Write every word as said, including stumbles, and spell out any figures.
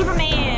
Superman.